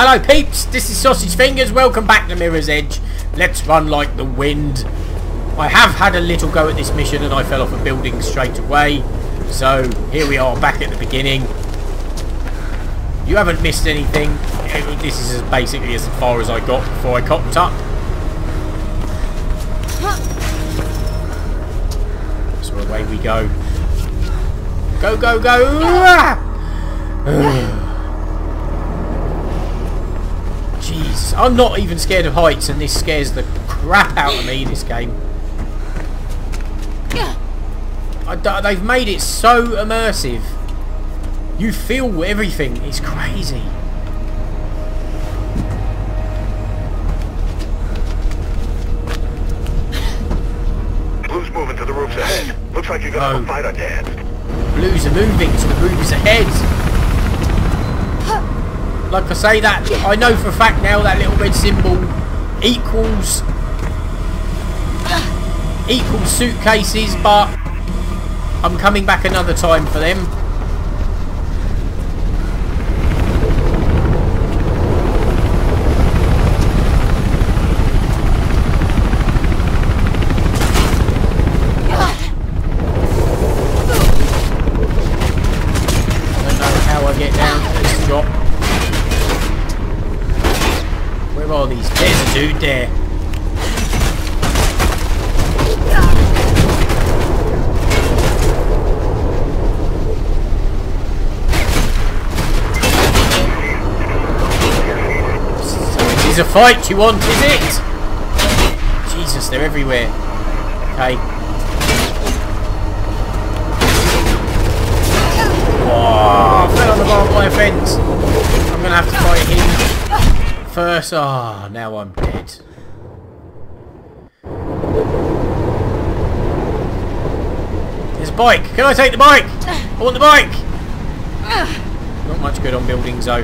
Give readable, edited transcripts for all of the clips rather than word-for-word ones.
Hello peeps, this is Sausage Fingers, welcome back to Mirror's Edge. Let's run like the wind. I have had a little go at this mission and I fell off a building straight away. So here we are back at the beginning. You haven't missed anything. This is basically as far as I got before I cocked up. So away we go. Go, go, go! Jeez, I'm not even scared of heights and this scares the crap out of me, this game. They've made it so immersive. You feel everything, it's crazy. Blue's moving to the roofs ahead. Looks like you're gonna have a fight on your hands. Blues are moving to the roofs ahead. Like I say that, I know for a fact now that little red symbol equals suitcases, but I'm coming back another time for them. Dude there. So it is a fight you want, is it? Jesus, they're everywhere. Okay. Whoa, I fell on the barbed wire fence. I'm gonna have to fight him. First, now I'm dead. There's a bike. Can I take the bike? I want the bike. Not much good on buildings though.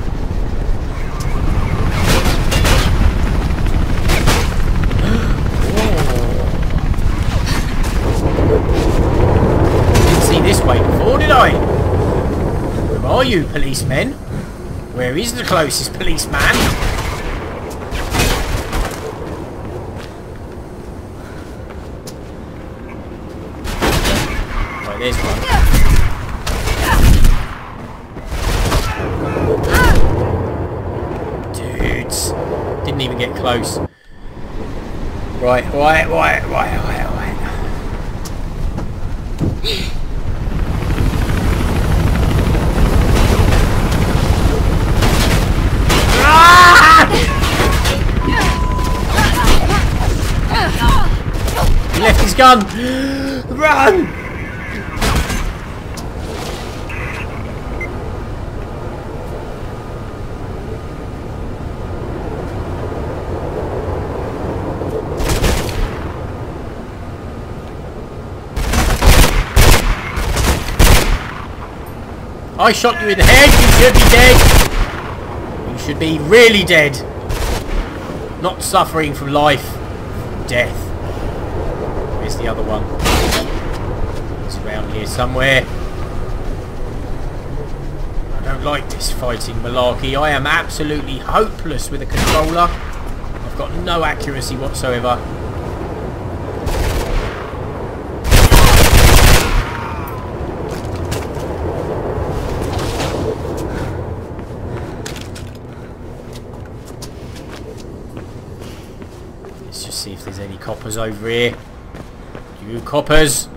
Didn't see this way before, did I? Where are you, policemen? Where is the closest policeman? There's one. Dudes. Didn't even get close. Right. He left his gun. Run! I shot you in the head, you should be dead. You should be really dead. Not suffering from life. Death. Where's the other one? It's around here somewhere. I don't like this fighting malarkey. I am absolutely hopeless with a controller. I've got no accuracy whatsoever. Coppers over here. You coppers.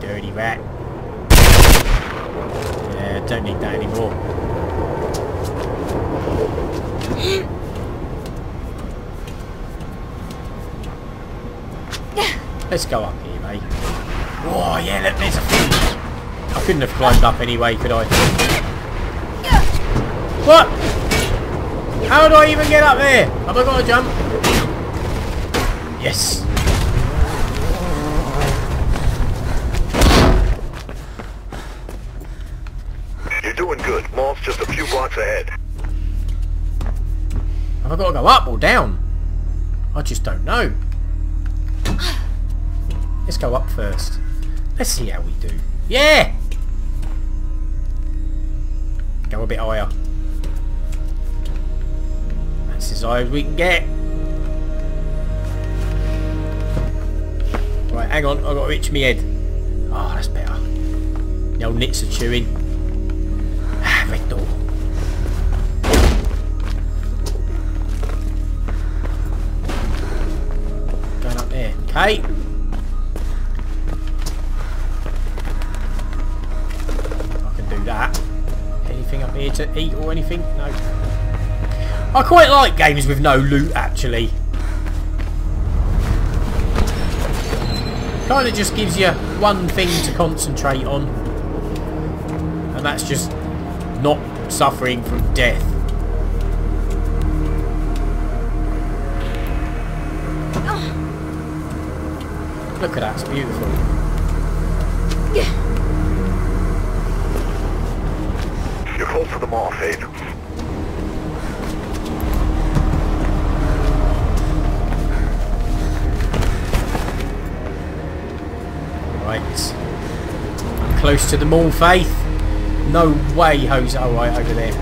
Dirty rat. Yeah, don't need that anymore. Let's go up here, mate. Oh, yeah, look, there's a thing. I couldn't have climbed up anyway, could I? What? How do I even get up there? Have I got to jump? Yes. You're doing good. Mall's just a few blocks ahead. Have I got to go up or down? I just don't know. Let's go up first. Let's see how we do. Yeah! Go a bit higher. That's as high as we can get. Right, hang on, I've got to itch my head. Oh, that's better. The old nits are chewing. Ah, red door. Going up there. Okay. I can do that. Anything up here to eat or anything? No. I quite like games with no loot, actually. Kind of just gives you one thing to concentrate on, and that's just not suffering from death. Look at that, it's beautiful. You're close to the mall, Faith. Right. Close to the mall, Faith. No way, Jose. Oh, right, over there.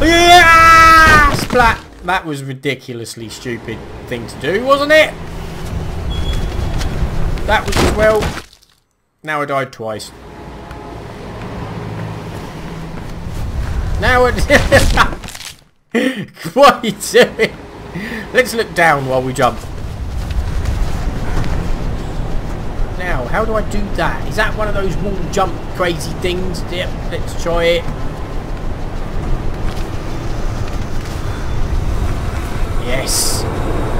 Yeah! Splat! That was ridiculously stupid thing to do, wasn't it? That was as well. Now I died twice. Now it. What are you doing? Let's look down while we jump. Now, how do I do that? Is that one of those wall jump crazy things? Yep, let's try it. Yes,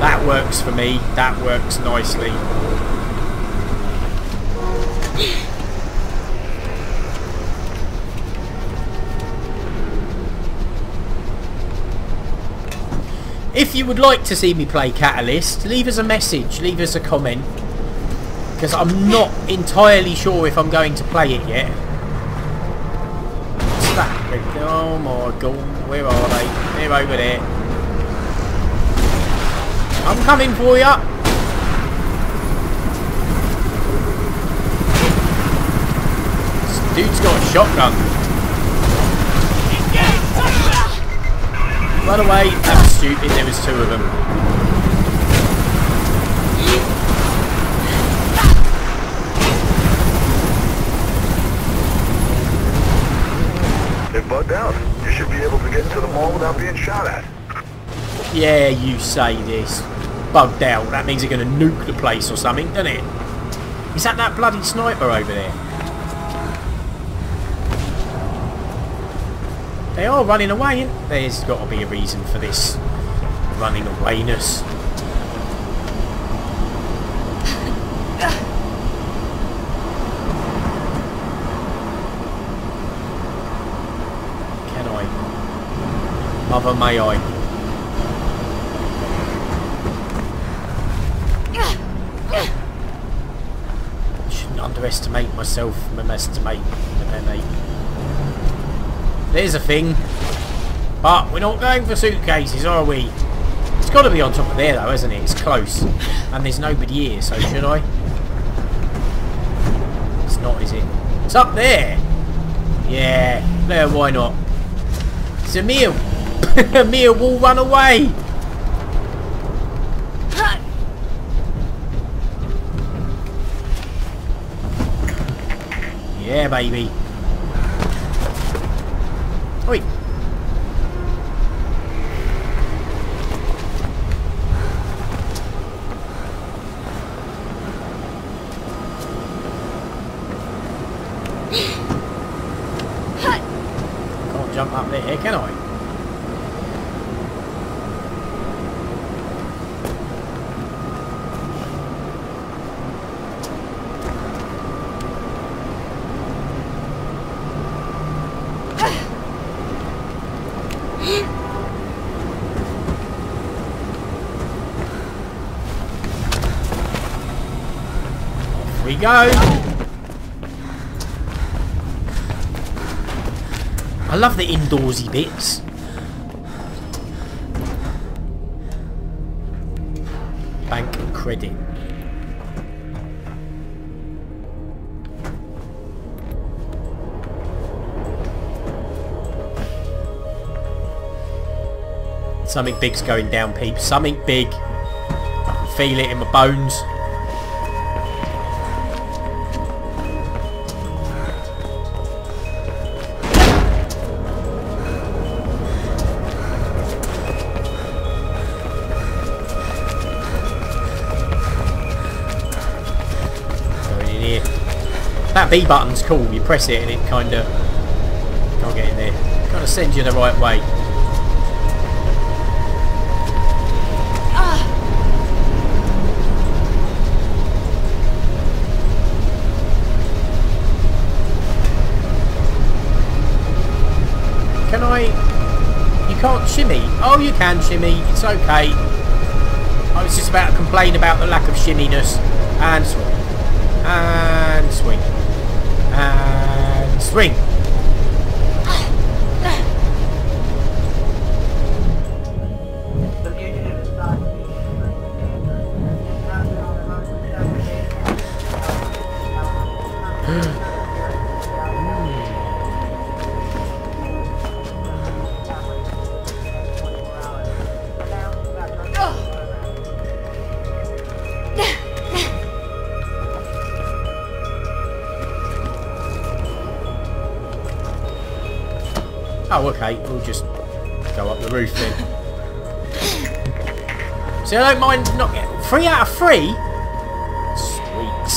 that works for me. That works nicely. If you would like to see me play Catalyst, leave us a message, leave us a comment, because I'm not entirely sure if I'm going to play it yet. What's that? Oh my god, where are they? They're over there. I'm coming for you. This dude's got a shotgun. Run away, that was stupid, there was two of them. They're bugged out. You should be able to get into the mall without being shot at. Yeah, you say this. Bugged out, that means they're going to nuke the place or something, doesn't it? Is that that bloody sniper over there? They are running away. There's got to be a reason for this running awayness. Can I? Mother, may I? I shouldn't underestimate myself. There's a thing. But we're not going for suitcases, are we? It's got to be on top of there, though, isn't it? It's close. And there's nobody here, so should I? It's not, is it? It's up there. Yeah. No, why not? Zamir. Zamir will run away. Yeah, baby. Oi. Can't jump up there, can I? Go. I love the indoorsy bits. Bank credit. Something big's going down, peeps. Something big. I can feel it in my bones. That B button's cool, you press it and it kind of... Can't get in there. Kind of sends you the right way. Can I... You can't shimmy. Oh, you can shimmy. It's okay. I was just about to complain about the lack of shimminess. And swing. And swing. And swing. Oh, okay, we'll just go up the roof then. See, I don't mind not getting 3 out of 3? Sweet.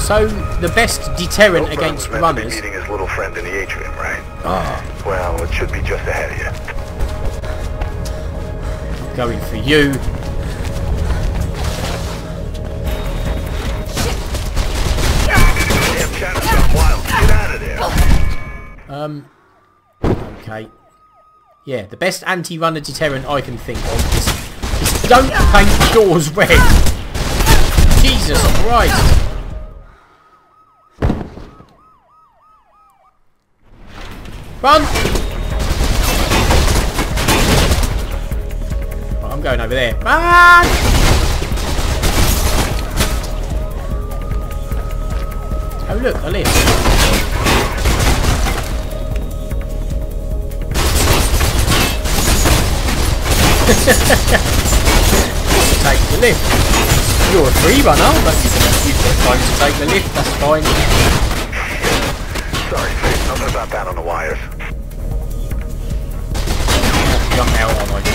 So, the best deterrent against runners... Been meeting his little friend in the atrium, right? Oh. Well, it should be just ahead of you. Going for you. Okay. Yeah, the best anti-runner deterrent I can think of is don't paint the doors red. Jesus Christ. Run! Going over there. Run! Oh look, I live. Take the lift. You're a free runner, but you've got time to take the lift, that's fine. Sorry, Faith, nothing about that on the wires. Jump out on my god.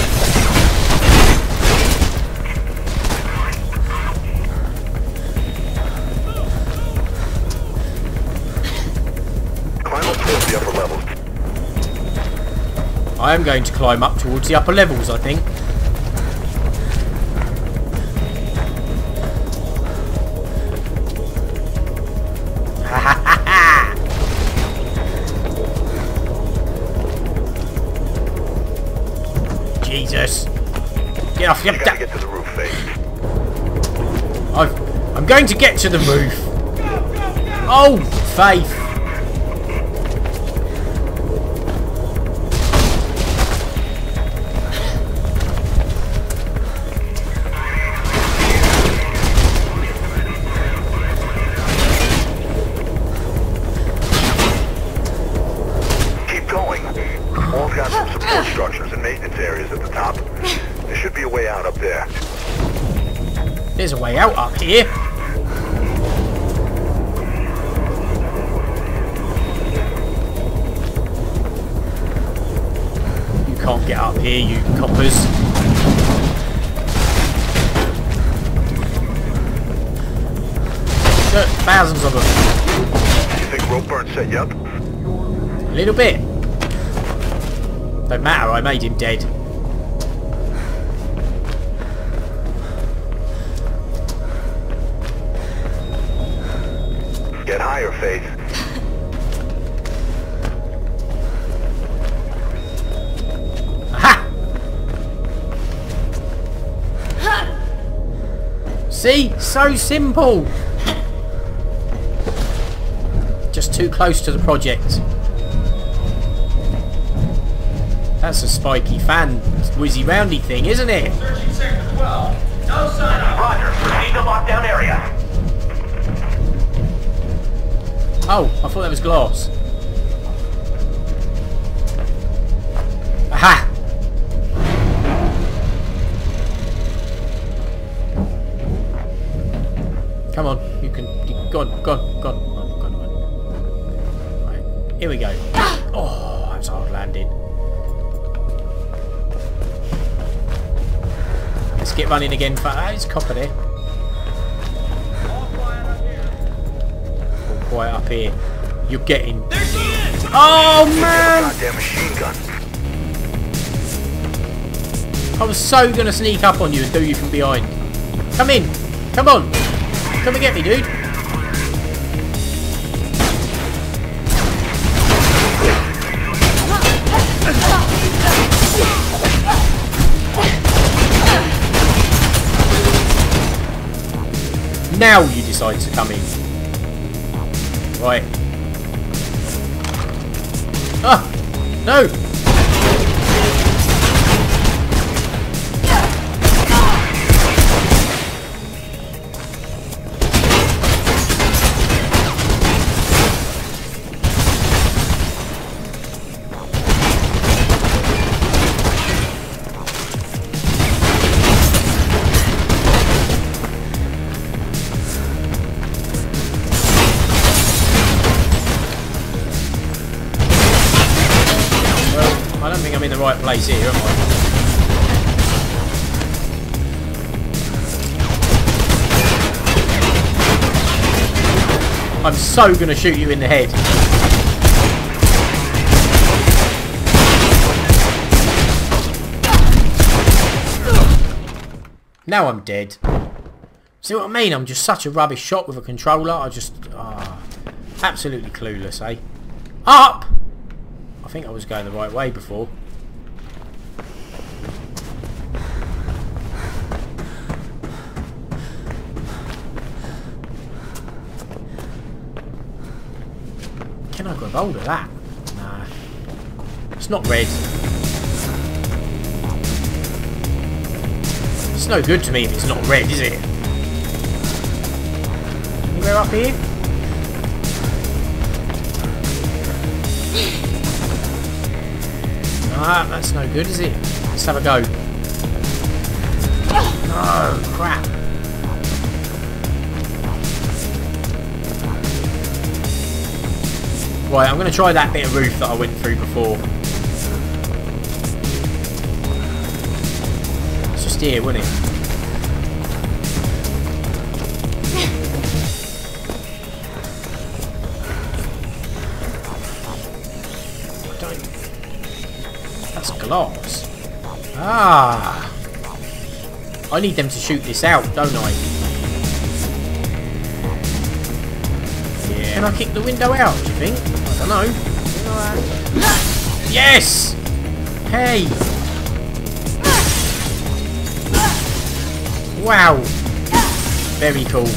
I am going to climb up towards the upper levels, I think. Jesus. Get off your gotta get to the roof, Faith. I'm going to get to the roof. Oh, Faith. There's a way out up here. You can't get up here, you coppers. Look, thousands of them. You think rope burn set you up? A little bit. Don't matter, I made him dead. Get higher, Faith. Aha! See? So simple! Just too close to the project. That's a spiky fan, whizzy roundy thing, isn't it? 13 seconds, well. No sign up. Roger. Need the lockdown area. Oh, I thought that was glass. Aha! Come on, you can... Go on, go on, go on. Here we go. Oh, that's hard landing. Let's get running again. It's copper there. All quiet up here. You're getting... There she is! Oh, man! Goddamn machine gun. I was so going to sneak up on you and do you from behind. Come in. Come on. Come and get me, dude. Now you decide to come in. Right. Ah! No! Place here, am I? I'm so gonna shoot you in the head. Now I'm dead. See what I mean? I'm just such a rubbish shot with a controller. I just... absolutely clueless, eh? Up! I think I was going the right way before. I got hold of that. Nah. It's not red. It's no good to me if it's not red, is it? Anywhere up here? Ah, that's no good, is it? Let's have a go. Oh, crap. Right, I'm going to try that bit of roof that I went through before. It's just here, wouldn't it? I don't... That's glass. Ah! I need them to shoot this out, don't I? Yeah. Can I kick the window out, do you think? I don't know. Yes! Hey! Wow! Very cool.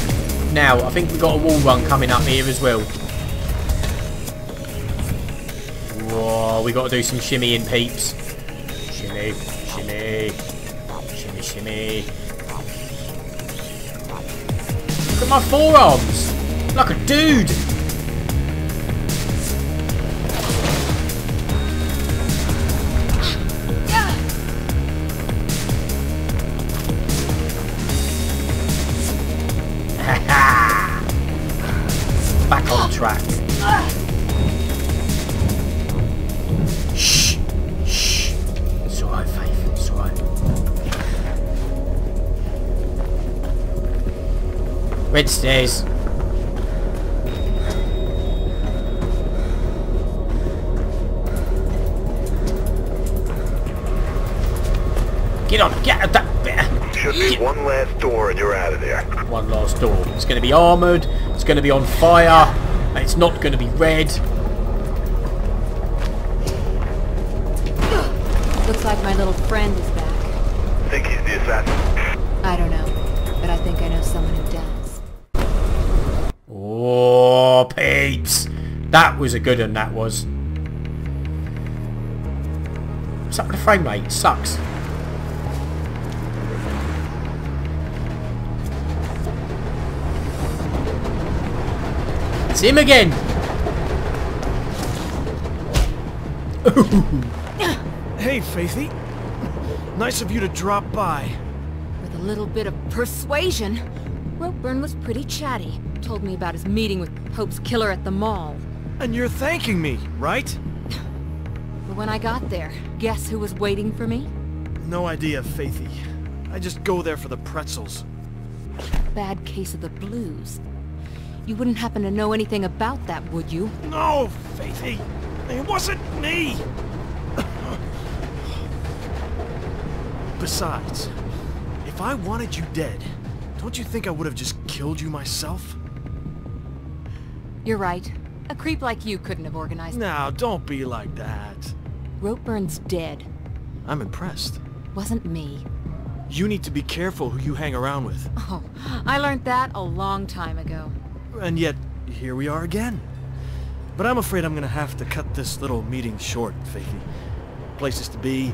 Now, I think we've got a wall run coming up here as well. Whoa, we've got to do some shimmying, peeps. Shimmy, shimmy. Shimmy, shimmy. Look at my forearms! Like a dude! Red stairs. Get on, get out that bit. Should be one last door and you're out of there. One last door. It's going to be armoured. It's going to be on fire. And it's not going to be red. Looks like my little friend is back. Think he's the assassin? I don't know, but I think I know someone who does. Oh, peeps! That was a good one, that was. Suck the frame rate, sucks. It's him again. Hey, Faithy. Nice of you to drop by. With a little bit of persuasion, Ropeburn was pretty chatty. Told me about his meeting with Pope's killer at the mall. And you're thanking me, right? But when I got there, guess who was waiting for me? No idea, Faithy. I just go there for the pretzels. Bad case of the blues. You wouldn't happen to know anything about that, would you? No, Faithy! It wasn't me! Besides, if I wanted you dead, don't you think I would have just killed you myself? You're right. A creep like you couldn't have organized that. Now, don't be like that. Ropeburn's dead. I'm impressed. Wasn't me. You need to be careful who you hang around with. Oh, I learned that a long time ago. And yet, here we are again. But I'm afraid I'm gonna have to cut this little meeting short, Faithy. Places to be,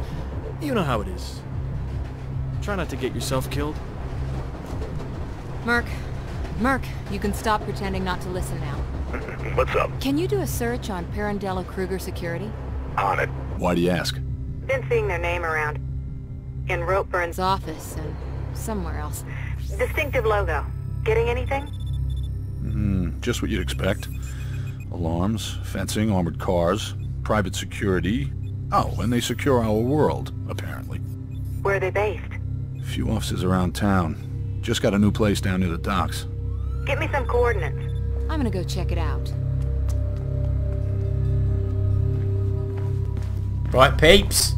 you know how it is. Try not to get yourself killed. Merc, you can stop pretending not to listen now. What's up? Can you do a search on Perundella-Kruger security? On it. Why do you ask? Been seeing their name around. In Ropeburn's office and somewhere else. Distinctive logo. Getting anything? Just what you'd expect. Alarms, fencing, armored cars, private security. Oh, and they secure our world, apparently. Where are they based? A few offices around town. Just got a new place down near the docks. Get me some coordinates. I'm gonna go check it out. Right, peeps.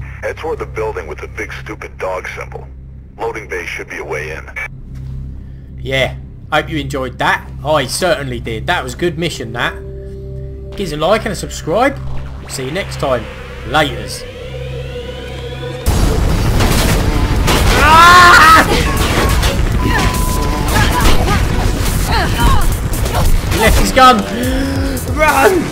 Head toward the building with the big stupid dog symbol. Loading bay should be a way in. Yeah, hope you enjoyed that. I certainly did. That was a good mission, that. Give a like and a subscribe. See you next time. Laters. He left his gun. Run!